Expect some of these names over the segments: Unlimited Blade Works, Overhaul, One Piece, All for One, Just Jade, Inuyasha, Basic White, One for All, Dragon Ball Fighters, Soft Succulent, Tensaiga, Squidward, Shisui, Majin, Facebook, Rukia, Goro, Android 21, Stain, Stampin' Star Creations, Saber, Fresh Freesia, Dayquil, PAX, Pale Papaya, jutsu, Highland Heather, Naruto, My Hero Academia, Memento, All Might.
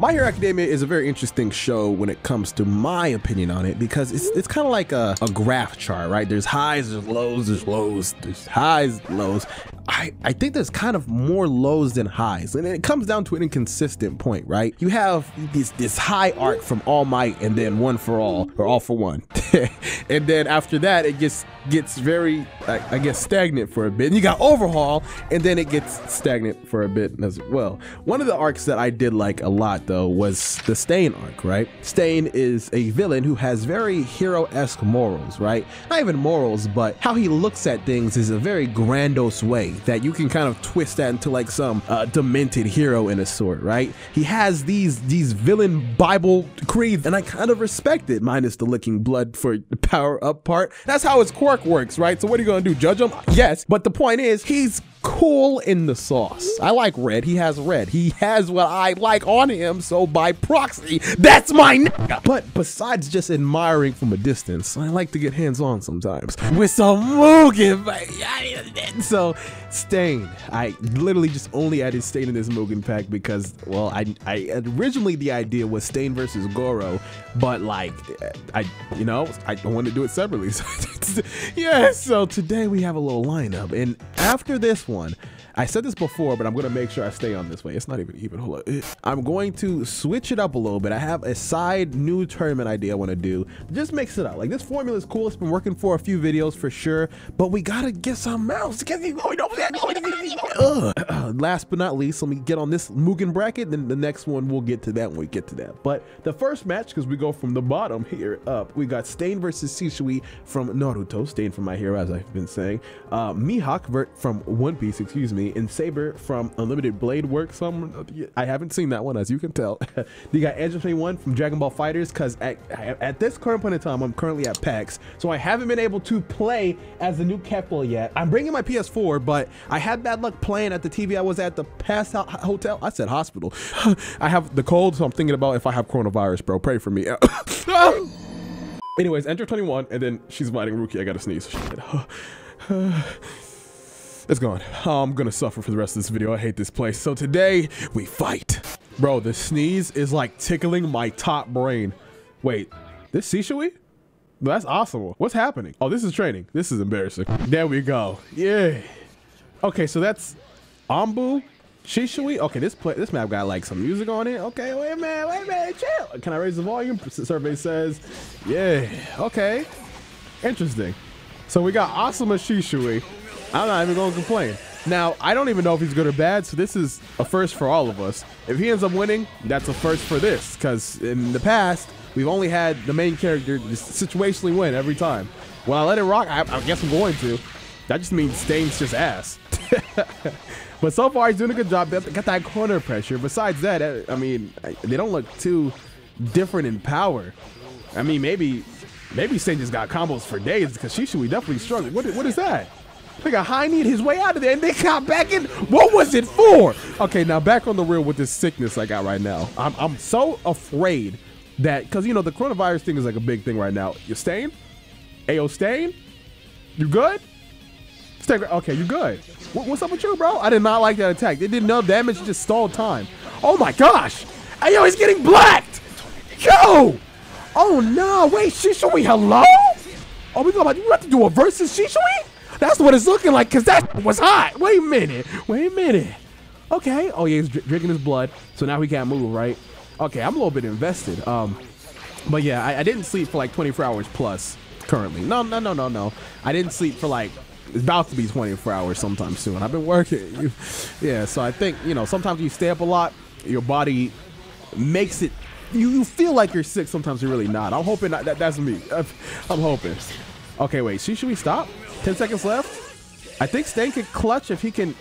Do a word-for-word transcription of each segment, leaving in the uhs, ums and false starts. My Hero Academia is a very interesting show when it comes to my opinion on it, because it's, it's kind of like a, a graph chart, right? There's highs, there's lows, there's lows, there's highs, lows. I, I think there's kind of more lows than highs, and it comes down to an inconsistent point, right? You have this, this high arc from All Might and then One for All, or All for One. And then after that, it gets, gets very, I, I guess, stagnant for a bit. And you got Overhaul, and then it gets stagnant for a bit as well. One of the arcs that I did like a lot, though, was the Stain arc, right? Stain is a villain who has very hero-esque morals, right? Not even morals, but how he looks at things is a very grandiose way that you can kind of twist that into like some uh, demented hero in a sort, right? He has these these villain Bible creeds, and I kind of respect it, minus the licking blood for the power up part. That's how his quirk works, right? So what are you gonna do, judge him? Yes, but the point is, he's cool in the sauce. I like red, he has red. He has what I like on him, so by proxy, that's my nigga. But besides just admiring from a distance, I like to get hands-on sometimes with some Mugen. So Stain, I literally just only added Stain in this Mugen pack because, well, I, I originally the idea was Stain versus Goro, but like, I, you know, I wanted to do it separately. So yeah, so today we have a little lineup, and after this one, I said this before, but I'm gonna make sure I stay on this way. It's not even even, hold on. I'm going to switch it up a little bit. I have a side new tournament idea I wanna do. Just mix it up. Like, this formula is cool. It's been working for a few videos for sure, but we gotta get something else. Uh, last but not least, let me get on this Mugen bracket, then the next one, we'll get to that when we get to that. But the first match, because we go from the bottom here up, we got Stain versus Shisui from Naruto, Stain from My Hero, as I've been saying. Uh, Mihawk from One Piece, excuse me, and Saber from Unlimited Blade Works. Some I haven't seen that one, as you can tell. You got Android twenty-one from Dragon Ball Fighters, because at, at this current point in time, I'm currently at PAX, so I haven't been able to play as the new Kepler yet. I'm bringing my P S four, but I had bad luck playing at the T V. I was at the past ho hotel. I said hospital. I have the cold, so I'm thinking about if I have coronavirus, bro. Pray for me. Anyways, Android twenty-one, and then she's fighting Rukia. I gotta sneeze. It's gone. I'm gonna suffer for the rest of this video. I hate this place. So today we fight. Bro, the sneeze is like tickling my top brain. Wait, this Shisui? That's awesome. What's happening? Oh, this is training. This is embarrassing. There we go. Yeah. Okay, so that's Ambu, Shisui. Okay, this play, this map got like some music on it. Okay, wait a minute, wait a minute, chill. Can I raise the volume? Survey says, yeah. Okay, interesting. So we got Asuma Shisui. I'm not even going to complain. Now, I don't even know if he's good or bad, so this is a first for all of us. If he ends up winning, that's a first for this, because in the past, we've only had the main character just situationally win every time. When I let it rock, I, I guess I'm going to. That just means Stain's just ass. But so far, he's doing a good job. They got that corner pressure. Besides that, I mean, they don't look too different in power. I mean, maybe maybe Stain just got combos for days, because Shisui definitely struggled. What, what is that? They got high knee his way out of there, and they got back in. What was it for? Okay, now back on the real with this sickness I got right now. I'm, I'm so afraid that, because, you know, the coronavirus thing is like a big thing right now. You're Stain? Ayo, Stain? You good? Stain, okay, you good. What, what's up with you, bro? I did not like that attack. It did no damage, just stalled time. Oh, my gosh. Ayo, he's getting blacked. Yo. Oh, no. Wait, Shisui, hello? Oh, we going to have to do a versus Shisui? That's what it's looking like, because that was hot. Wait a minute. Wait a minute. Okay. Oh, yeah, he's dr drinking his blood. So now he can't move, right? Okay, I'm a little bit invested. Um, But, yeah, I, I didn't sleep for, like, twenty-four hours plus currently. No, no, no, no, no. I didn't sleep for, like, it's about to be twenty-four hours sometime soon. I've been working. Yeah, so I think, you know, sometimes you stay up a lot. Your body makes it. You, you feel like you're sick. Sometimes you're really not. I'm hoping that, that that's me. I'm, I'm hoping. Okay, wait. Should we stop? ten seconds left. I think Stain could clutch if he can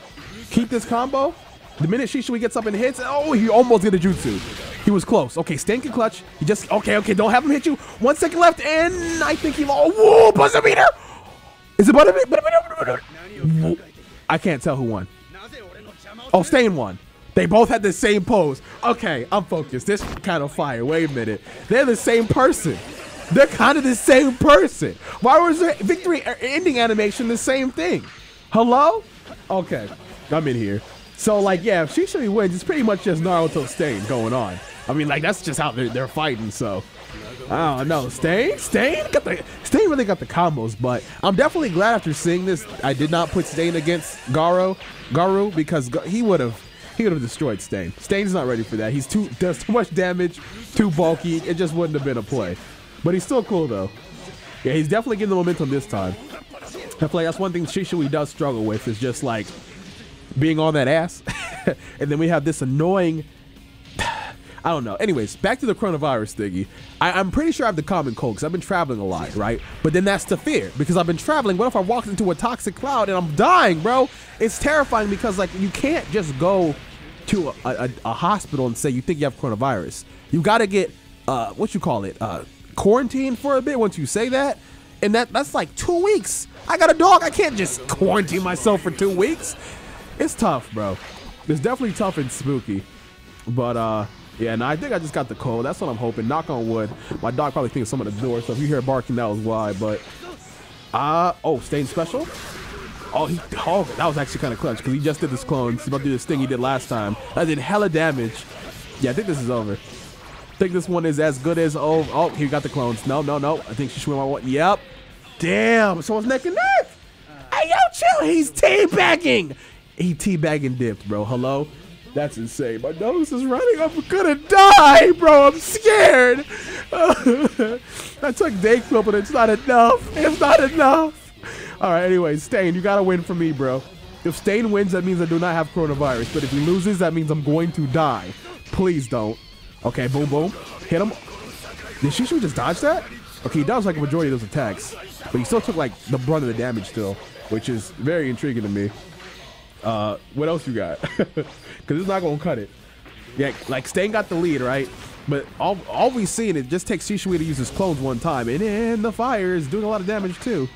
keep this combo. The minute Shisui gets up and hits, oh, he almost did a jutsu. He was close. Okay, Stain can clutch. He just, okay, okay, don't have him hit you. One second left, and I think he, oh, whoa, buzzer beater. Is it buzzer beater? I can't tell who won. Oh, Stain won. They both had the same pose. Okay, I'm focused. This kind of fire. Wait a minute. They're the same person. They're kind of the same person. Why was the victory ending animation the same thing? Hello? Okay, I'm in here. So, like, yeah, if Shisui wins, it's pretty much just Naruto Stain going on. I mean, like, that's just how they're, they're fighting. So I don't know. Stain, Stain got the Stain really got the combos, but I'm definitely glad after seeing this, I did not put Stain against Goro, Goro, because he would have he would have destroyed Stain. Stain's not ready for that. He's too does too much damage, too bulky. It just wouldn't have been a play. But he's still cool though. Yeah, he's definitely getting the momentum this time. I feel like that's one thing Shisui does struggle with, is just like being on that ass. And then we have this annoying, I don't know. Anyways, back to the coronavirus thingy. I, I'm pretty sure I have the common cold because I've been traveling a lot, right? But then that's the fear, because I've been traveling. What if I walked into a toxic cloud and I'm dying, bro? It's terrifying, because like, you can't just go to a, a, a hospital and say you think you have coronavirus. You got to get, uh, what you call it, uh, quarantined for a bit once you say that. And that that's like two weeks. I got a dog. I can't just quarantine myself for two weeks. It's tough, bro. It's definitely tough and spooky. But, uh, yeah, and no, I think I just got the cold. That's what I'm hoping. Knock on wood. My dog probably thinks I'm at the door, so if you hear barking, that was why. But, uh, oh, Stain special? Oh, he, oh, that was actually kind of clutch, because he just did this clone. He's about to do this thing he did last time. That did hella damage. Yeah, I think this is over. I think this one is as good as, oh, oh, he got the clones. No, no, no. I think she should win my one. Yep. Damn, someone's neck and neck. Hey, yo, chill. He's teabagging. He teabagging dipped, bro. Hello? That's insane. My nose is running. I'm gonna die, bro. I'm scared. I took Dayquil, but it's not enough. It's not enough. All right, anyway, Stain, you gotta win for me, bro. If Stain wins, that means I do not have coronavirus. But if he loses, that means I'm going to die. Please don't. Okay, boom, boom. Hit him. Did Shisui just dodge that? Okay, he dodged like a majority of those attacks. But he still took like the brunt of the damage still, which is very intriguing to me. Uh, what else you got? Because it's not going to cut it. Yeah, like Stain got the lead, right? But all, all we've seen, it just takes Shisui to use his clones one time. And then the fire is doing a lot of damage too.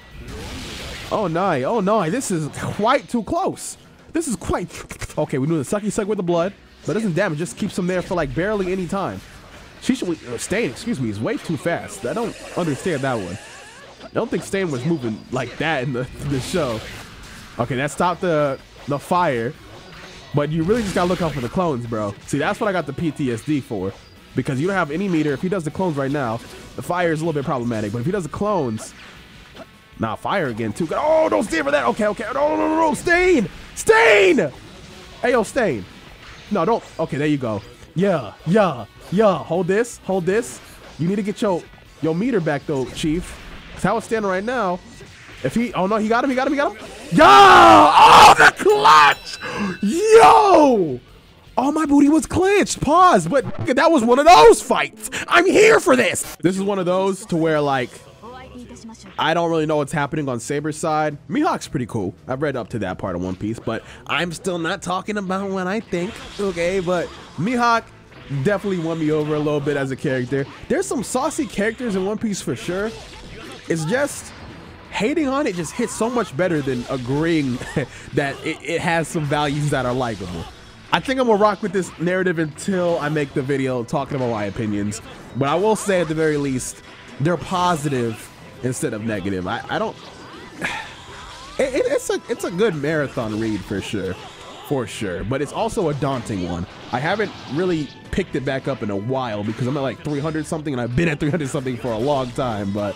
Oh, no. Oh, no. This is quite too close. This is quite... Okay, we knew the sucky suck with the blood. But it doesn't damage. Just keeps him there for like barely any time. Shisui... Stain, excuse me, is way too fast. I don't understand that one. I don't think Stain was moving like that in the, the show. Okay, that stopped the... the fire, but you really just gotta look out for the clones, bro. See, that's what I got the P T S D for, because you don't have any meter. If he does the clones right now, the fire is a little bit problematic, but if he does the clones, nah, fire again too. Oh, don't stand for that. Okay, okay. No, no, no, no. Stain, Stain. Hey, yo, Stain. No, don't. Okay, there you go. Yeah, yeah, yeah. Hold this, hold this. You need to get your your meter back though, Chief. That's how it's standing right now. If he, oh no, he got him, he got him, he got him. Yo! Oh, the clutch! Yo! Oh, my booty was clenched. Pause, but that was one of those fights. I'm here for this. This is one of those to where, like, I don't really know what's happening on Saber's side. Mihawk's pretty cool. I've read up to that part of One Piece, but I'm still not talking about what I think, okay? But Mihawk definitely won me over a little bit as a character. There's some saucy characters in One Piece for sure. It's just... hating on it just hits so much better than agreeing that it, it has some values that are likable. I think I'm gonna rock with this narrative until I make the video talking about my opinions. But I will say, at the very least, they're positive instead of negative. I, I don't. It, it, it's a it's a good marathon read for sure, for sure. But it's also a daunting one. I haven't really picked it back up in a while because I'm at like three hundred something, and I've been at three hundred something for a long time. But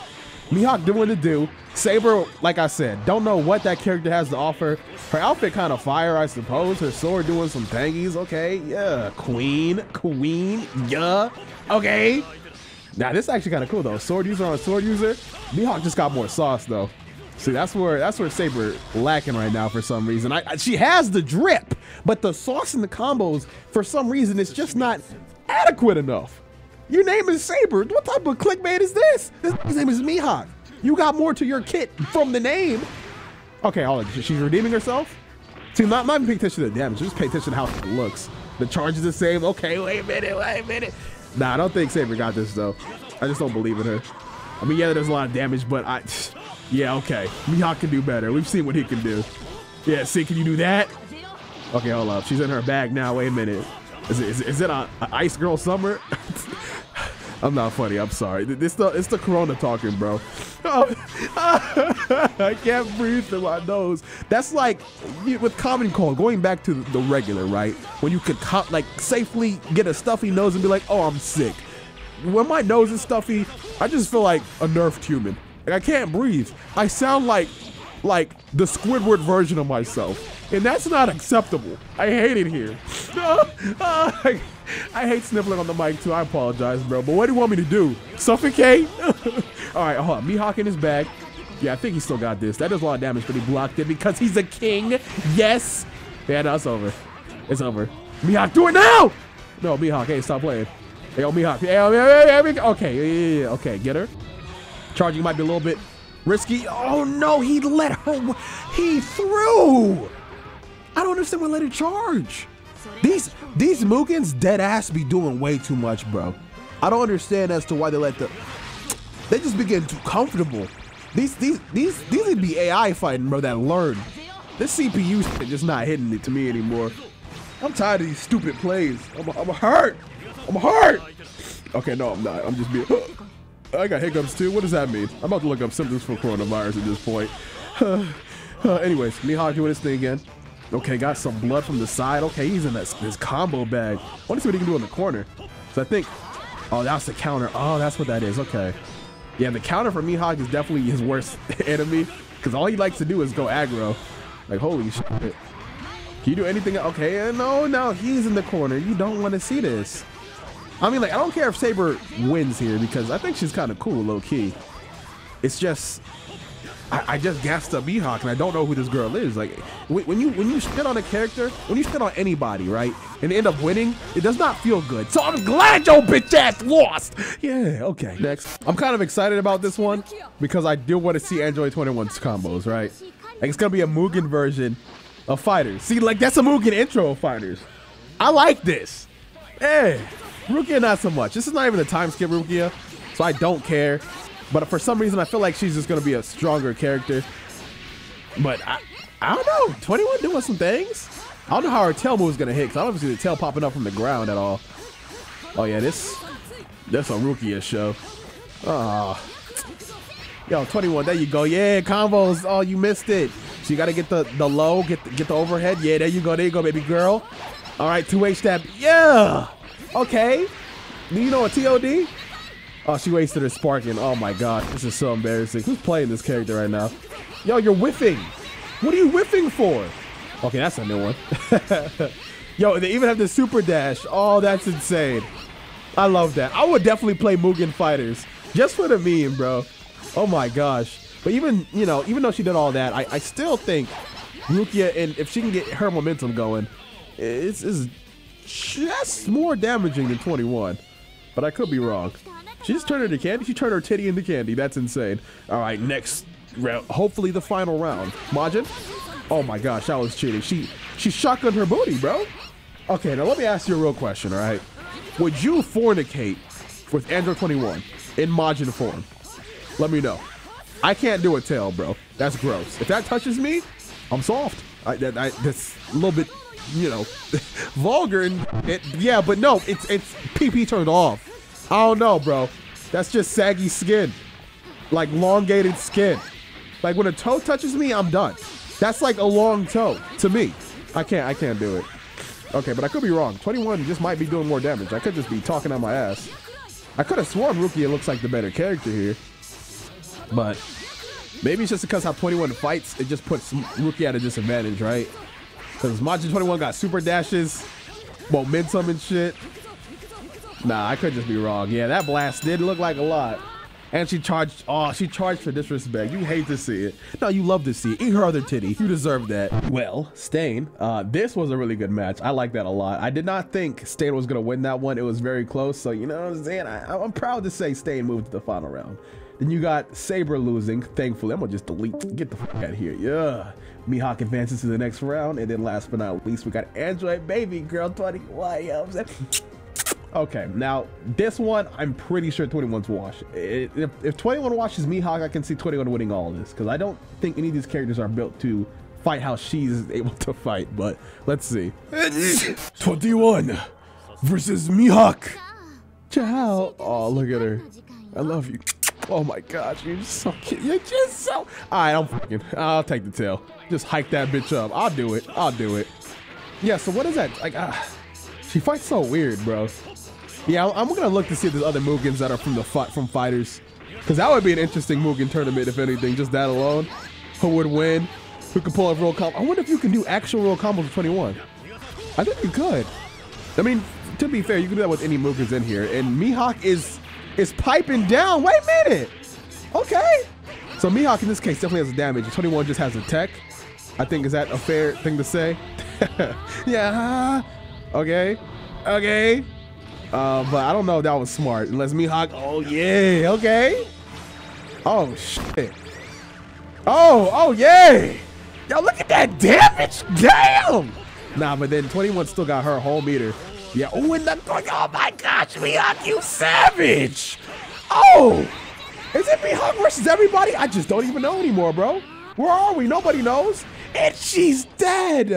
Mihawk doing to do. Saber, like I said, don't know what that character has to offer. Her outfit kind of fire, I suppose. Her sword doing some thingies. Okay, yeah. Queen, queen, yeah. Okay. Now, nah, this is actually kind of cool, though. Sword user on sword user. Mihawk just got more sauce, though. See, that's where that's where Saber lacking right now for some reason. I, I, she has the drip, but the sauce and the combos, for some reason, it's just not adequate enough. Your name is Saber. What type of clickbait is this? His name is Mihawk. You got more to your kit from the name. Okay, all right, she's redeeming herself. See, not, not even pay attention to the damage. Just pay attention to how it looks. The charge is the same. Okay, wait a minute, wait a minute. Nah, I don't think Saber got this, though. I just don't believe in her. I mean, yeah, there's a lot of damage, but I... yeah, okay. Mihawk can do better. We've seen what he can do. Yeah, see, can you do that? Okay, hold up. She's in her bag now. Wait a minute. Is it, is it, is it a, a Ice Girl summer? I'm not funny. I'm sorry. It's the, it's the corona talking, bro. Oh. I can't breathe through my nose. That's like with Common Cold, going back to the regular, right? When you could like safely get a stuffy nose and be like, oh, I'm sick. When my nose is stuffy, I just feel like a nerfed human. Like, I can't breathe. I sound like like the Squidward version of myself. And that's not acceptable. I hate it here. I hate sniffling on the mic too. I apologize, bro. But what do you want me to do? Suffocate? Alright, hold on. Mihawk in his bag. Yeah, I think he still got this. That does a lot of damage, but he blocked it because he's a king. Yes! Yeah, no, it's over. It's over. Mihawk, do it now! No, Mihawk, hey, stop playing. Hey, yo, Mihawk. Hey, yo, hey, hey, okay, yeah, yeah, yeah, okay, get her. Charging might be a little bit risky. Oh no, he let her, he threw. I don't understand what let her charge. These these Mugens dead ass be doing way too much, bro. I don't understand as to why they let the, they just be getting too comfortable. These these these these would be A I fighting, bro, that learn. This C P U shit just not hitting it to me anymore. I'm tired of these stupid plays. I'm, I'm hurt, I'm hurt. Okay, no, I'm not, I'm just being, I got hiccups too. What does that mean? I'm about to look up symptoms for coronavirus at this point. Uh, uh, anyways, Mihawk doing his thing again. Okay, got some blood from the side. Okay, he's in this, this combo bag. I want to see what he can do in the corner. So I think, oh, that's the counter. Oh, that's what that is. Okay. Yeah, the counter for Mihawk is definitely his worst enemy because all he likes to do is go aggro. Like, holy shit. Can you do anything? Okay, no, no, he's in the corner. You don't want to see this. I mean, like, I don't care if Saber wins here because I think she's kind of cool, low-key. It's just, I, I just gassed up Mihawk, and I don't know who this girl is. Like, when you when you shit on a character, when you shit on anybody, right, and end up winning, it does not feel good. So I'm glad your bitch ass lost. Yeah, okay, next. I'm kind of excited about this one because I do want to see Android twenty-one's combos, right? Like, it's going to be a Mugen version of Fighters. See, like, that's a Mugen intro of Fighters. I like this. Hey. Rukia, not so much. This is not even a time skip Rukia, so I don't care. But for some reason, I feel like she's just going to be a stronger character. But I, I don't know. twenty-one doing some things. I don't know how her tail move is going to hit, because I don't see the tail popping up from the ground at all. Oh, yeah, this that's a Rukia show. Oh. Yo, twenty-one, there you go. Yeah, combos. Oh, you missed it. So you got to get the, the low, get the, get the overhead. Yeah, there you go. There you go, baby girl. All right, two H stab. Yeah. Okay, do you know a T O D? Oh, she wasted her sparking. Oh my god, this is so embarrassing. Who's playing this character right now? Yo, you're whiffing. What are you whiffing for? Okay, that's a new one. Yo, they even have the super dash. Oh, that's insane. I love that. I would definitely play Mugen Fighters just for the meme, bro. Oh my gosh. But even, you know, even though she did all that, I, I still think Rukia, and if she can get her momentum going, it's, it's just more damaging than twenty-one, but I could be wrong. She just turned into candy. She turned her titty into candy. That's insane. All right, next round. Hopefully the final round. Majin. Oh my gosh, I was cheating. She she shotgunned her booty, bro. Okay, now let me ask you a real question. All right, would you fornicate with Android twenty-one in Majin form? Let me know. I can't do a tail, bro. That's gross. If that touches me, I'm soft. I, that I, that's a little bit, you know, vulgar and it, yeah, but no, it's it's P P turned off. I don't know, bro. That's just saggy skin, like elongated skin. Like when a toe touches me, I'm done. That's like a long toe to me. I can't, I can't do it. Okay, but I could be wrong. twenty-one just might be doing more damage. I could just be talking on my ass. I could have sworn Rukia looks like the better character here, but maybe it's just because how twenty-one fights, it just puts Rukia at a disadvantage, right? Because Majin twenty-one got super dashes, momentum and shit. Nah, I could just be wrong. Yeah, that blast did look like a lot. And she charged, oh, she charged for disrespect. You hate to see it. No, you love to see it. Eat her other titty. You deserve that. Well, Stain, uh, this was a really good match. I like that a lot. I did not think Stain was going to win that one. It was very close. So, you know what I'm saying? I, I'm proud to say Stain moved to the final round. Then you got Saber losing, thankfully. I'm gonna just delete, get the fuck out of here, yeah. Mihawk advances to the next round, and then last but not least, we got Android Baby Girl twenty-one, you know what I'm saying? Okay, now, this one, I'm pretty sure twenty-one's washed. If, if twenty-one washes Mihawk, I can see twenty-one winning all of this, because I don't think any of these characters are built to fight how she's able to fight, but let's see. twenty-one versus Mihawk. Ciao. Oh, look at her. I love you. Oh my gosh, you're just so cute. You're just so. All right, I'm fucking. I'll take the tail. Just hike that bitch up. I'll do it. I'll do it. Yeah. So what is that? Like, uh, she fights so weird, bro. Yeah, I'm gonna look to see if there's other Mugens that are from the fight from fighters, because that would be an interesting Mugen tournament if anything. Just that alone, who would win? Who could pull a roll combo? I wonder if you can do actual roll combos with twenty-one. I think you could. I mean, to be fair, you can do that with any Mugens in here. And Mihawk is is piping down. Wait a minute. Okay. So Mihawk in this case definitely has damage. twenty-one just has a tech. I think, is that a fair thing to say? Yeah. Okay. Okay. Uh, but I don't know if that was smart. Unless Mihawk. Oh yeah. Okay. Oh shit. Oh. Oh yeah. Yo, look at that damage. Damn. Nah, but then twenty-one still got her whole meter. Yeah. Oh, and that. Oh my gosh, Mihawk, you savage. Oh. Is it Mihawk versus everybody? I just don't even know anymore, bro. Where are we? Nobody knows. And she's dead.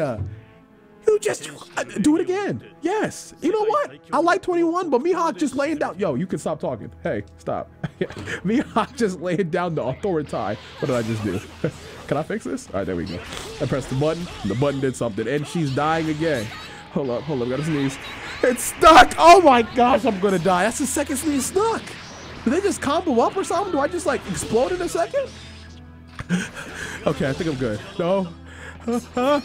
You just uh, do it again. Yes. You know what? I like twenty-one, but Mihawk just laying down. Yo, you can stop talking. Hey, stop. Mihawk just laying down the authority. What did I just do? Can I fix this? All right, there we go. I pressed the button. The button did something, and she's dying again. Hold up, hold up. I gotta sneeze. It's stuck. Oh my gosh, I'm gonna die. That's the second sneeze stuck. Do they just combo up or something? Do I just like explode in a second? Okay, I think I'm good. No. Oh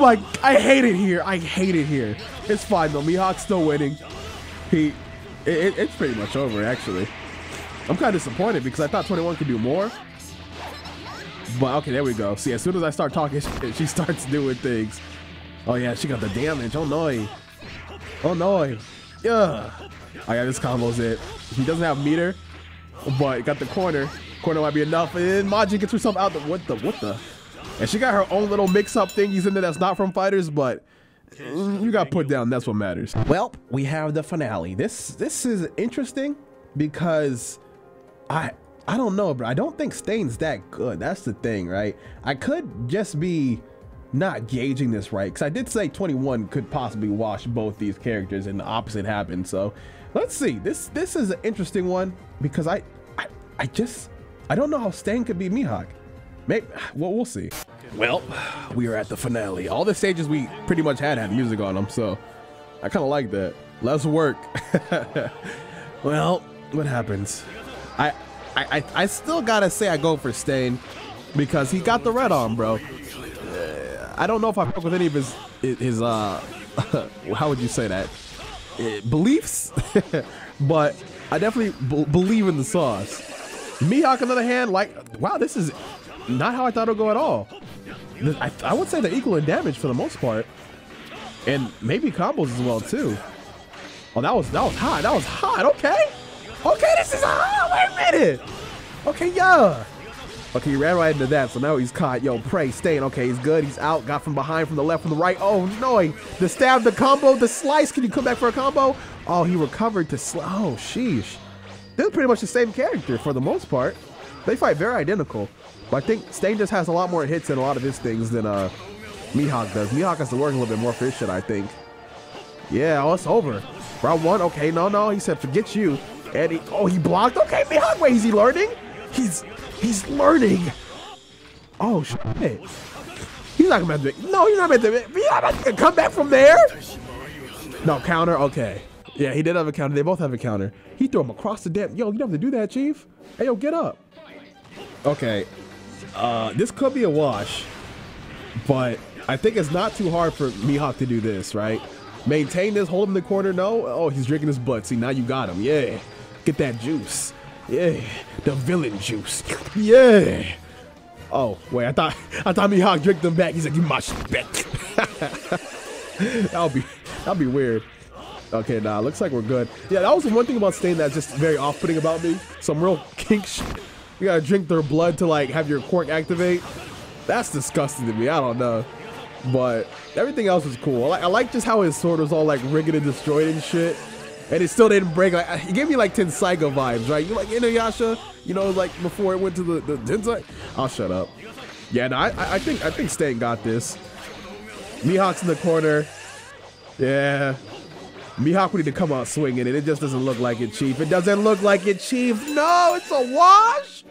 my, I hate it here. I hate it here. It's fine though. Mihawk's still winning. He, it, it's pretty much over actually. I'm kind of disappointed because I thought twenty-one could do more. But okay, there we go. See, as soon as I start talking, she, she starts doing things. Oh yeah, she got the damage. Oh no. Oh no. Yeah. I got this combo's it. He doesn't have meter, but got the corner. Corner might be enough. And then Majin gets herself out the, what the, what the? And she got her own little mix-up thingies in there that's not from fighters, but you got put down. That's what matters. Well, we have the finale. This this is interesting because I I don't know, bro. I don't think Stain's that good. That's the thing, right? I could just be not gauging this right because I did say twenty-one could possibly wash both these characters, and the opposite happened. So let's see. This this is an interesting one because I I, I just I don't know how Stain could be Mihawk. Maybe, well, we'll see. Well, we are at the finale. All the stages we pretty much had had music on them, so I kind of like that. Let's work. Well, what happens? I, I, I, I still gotta say I go for Stain because he got the red on, bro. Uh, I don't know if I fuck with any of his, his uh, how would you say that? Uh, beliefs, but I definitely b believe in the sauce. Mihawk, on the other hand, like, wow, this is not how I thought it would go at all. I, I would say they're equal in damage for the most part, and maybe combos as well too. Oh, that was that was hot. That was hot. Okay, okay, this is hot. Wait a minute. Okay, yeah. Okay, he ran right into that, so now he's caught. Yo, pray, staying. Okay, he's good. He's out. Got from behind, from the left, from the right. Oh no, he, the stab, the combo, the slice. Can you come back for a combo? Oh, he recovered to sl. Oh, sheesh. They're pretty much the same character for the most part. They fight very identical. But I think Stain just has a lot more hits and a lot of his things than uh, Mihawk does. Mihawk has to work a little bit more for his shit, I think. Yeah, oh, it's over. Round one, okay, no, no, he said, forget you. And he, oh, he blocked, okay, Mihawk, wait, is he learning? He's, he's learning. Oh, shit. He's not gonna make, no, he's not gonna make, Mihawk can come back from there? No, counter, okay. Yeah, he did have a counter, they both have a counter. He threw him across the damn, yo, you don't have to do that, Chief. Hey, yo, get up. Okay. Uh, this could be a wash, but I think it's not too hard for Mihawk to do this, right? Maintain this, hold him in the corner, no? Oh, he's drinking his butt. See, now you got him. Yeah. Get that juice. Yeah. The villain juice. Yeah. Oh, wait, I thought I thought Mihawk drank them back. He's like, you my shit back. That'll be that'll be weird. Okay, nah, looks like we're good. Yeah, that was the one thing about Stain that's just very off-putting about me. Some real kink shit. You gotta drink their blood to like have your quirk activate. That's disgusting to me. I don't know, but everything else was cool. I like, I like just how his sword was all like rigged and destroyed and shit, and it still didn't break. Like it gave me like Tensaiga vibes, right? You like Inuyasha, you know, like before it went to the the Tensaiga. I'll shut up. Yeah, no, I I think I think Stain got this. Mihawk's in the corner. Yeah, Mihawk needed to come out swinging, and it just doesn't look like it, Chief. It doesn't look like it, Chief. No, it's a wash.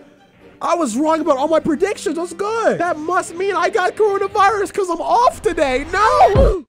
I was wrong about all my predictions. That's good. That must mean I got coronavirus because I'm off today. No.